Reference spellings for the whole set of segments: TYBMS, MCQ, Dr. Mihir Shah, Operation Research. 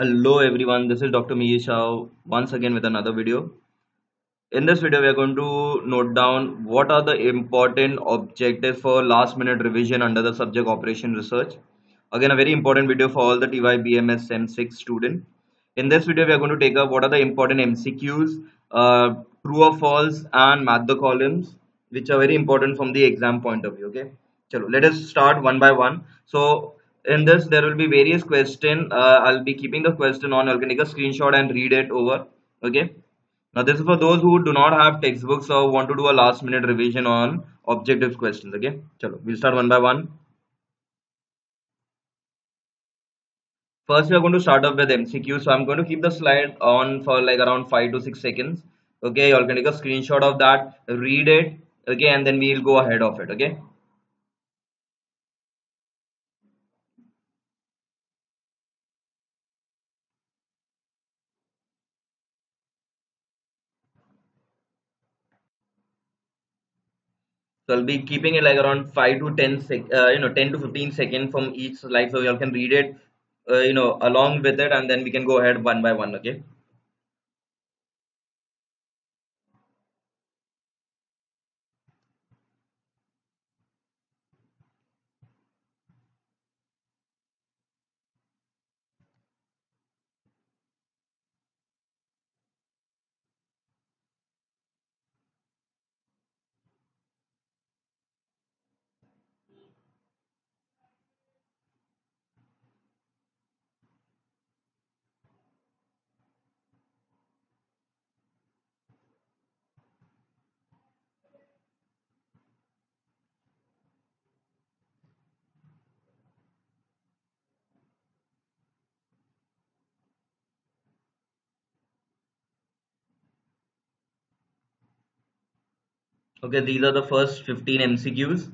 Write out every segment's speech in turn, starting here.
Hello everyone, this is Dr. Mihir Shah once again with another video. In this video, we are going to note down what are the important objectives for last minute revision under the subject Operation Research. Again, a very important video for all the TYBMS M6 student. In this video, we are going to take up what are the important MCQs, true or false and match the columns, which are very important from the exam point of view. Okay, chalo, let us start one by one. So in this, there will be various questions. I'll be keeping the question on. I'll take a screenshot and read it over. Okay. Now, this is for those who do not have textbooks or want to do a last minute revision on objectives questions. Okay. Chalo, we'll start one by one. First, we are going to start off with MCQ. So, I'm going to keep the slide on for like around 5 to 6 seconds. Okay. I'll take a screenshot of that, read it. Okay. And then we'll go ahead of it. Okay. So I'll be keeping it like around 10 to 15 seconds from each slide, so y'all can read it, along with it, and then we can go ahead one by one. Okay. Okay, these are the first 15 MCQs.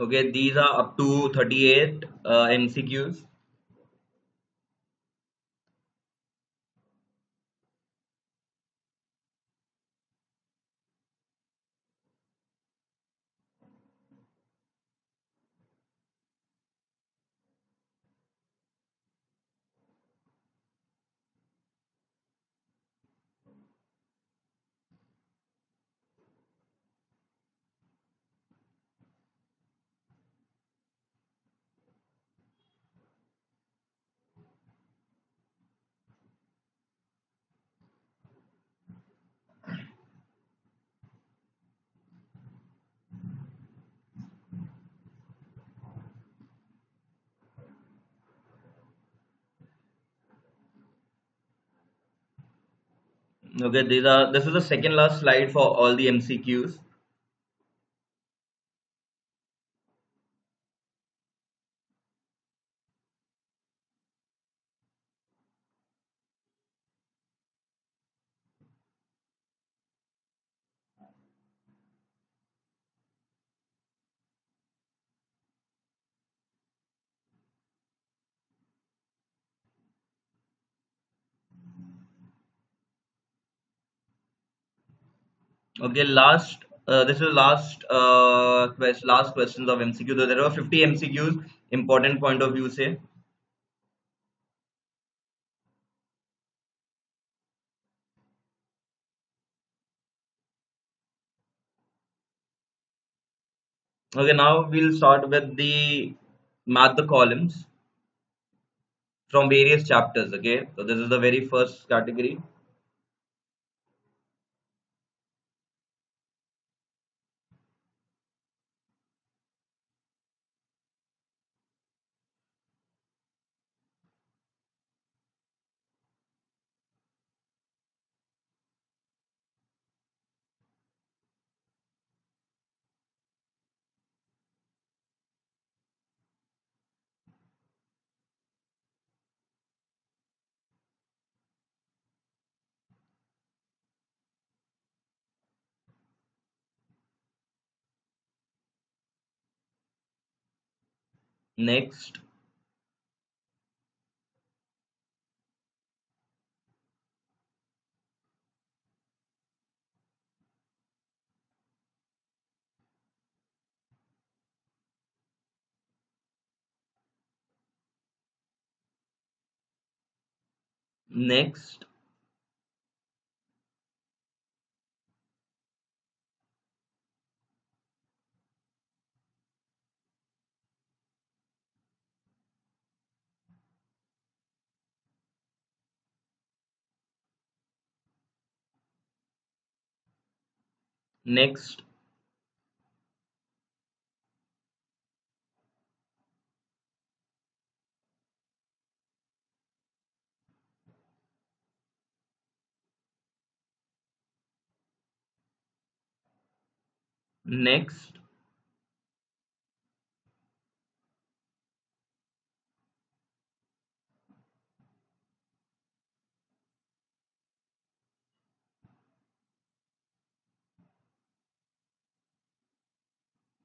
Okay, these are up to 38 MCQs. Okay, this is the second last slide for all the MCQs. Okay, last questions of MCQ. So there were 50 MCQs. Important point of view say. Okay, now we'll start with the math the columns from various chapters. Okay, so this is the very first category. Next, next, next, next, next, next, next, next,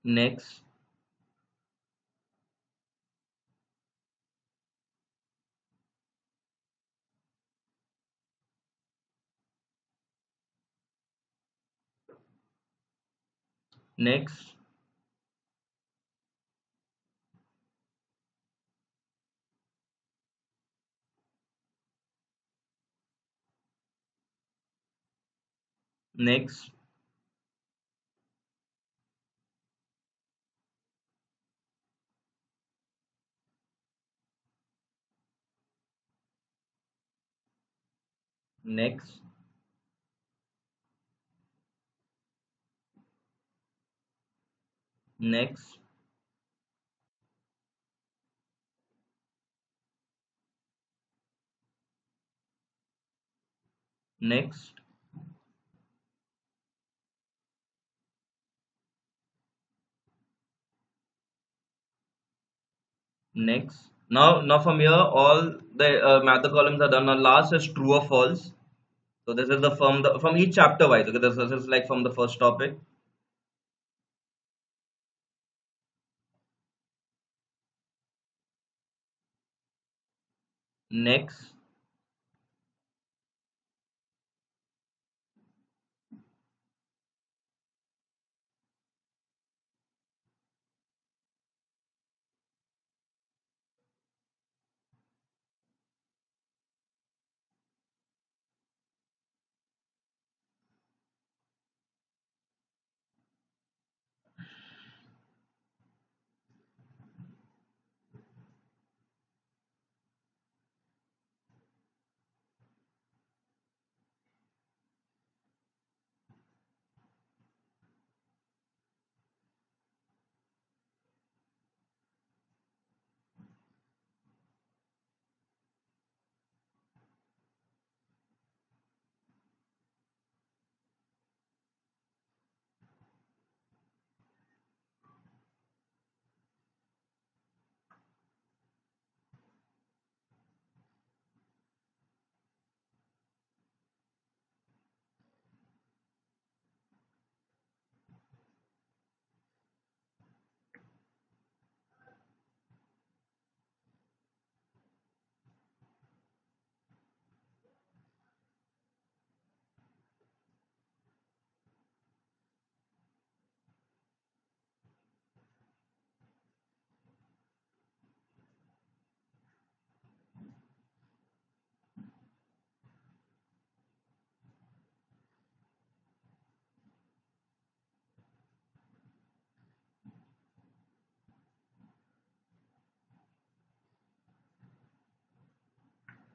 next, next. Now from here all the math columns are done. Now last is true or false. So this is from each chapter wise. Okay, this is like from the first topic. Next,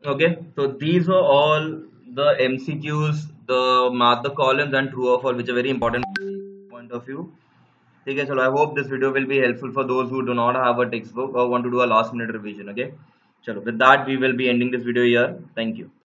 Okay, so these were all the MCQs, the mark the columns and true or false, which are very important point of view. Okay, so I hope this video will be helpful for those who do not have a textbook or want to do a last minute revision. Okay, so with that we will be ending this video here. Thank you.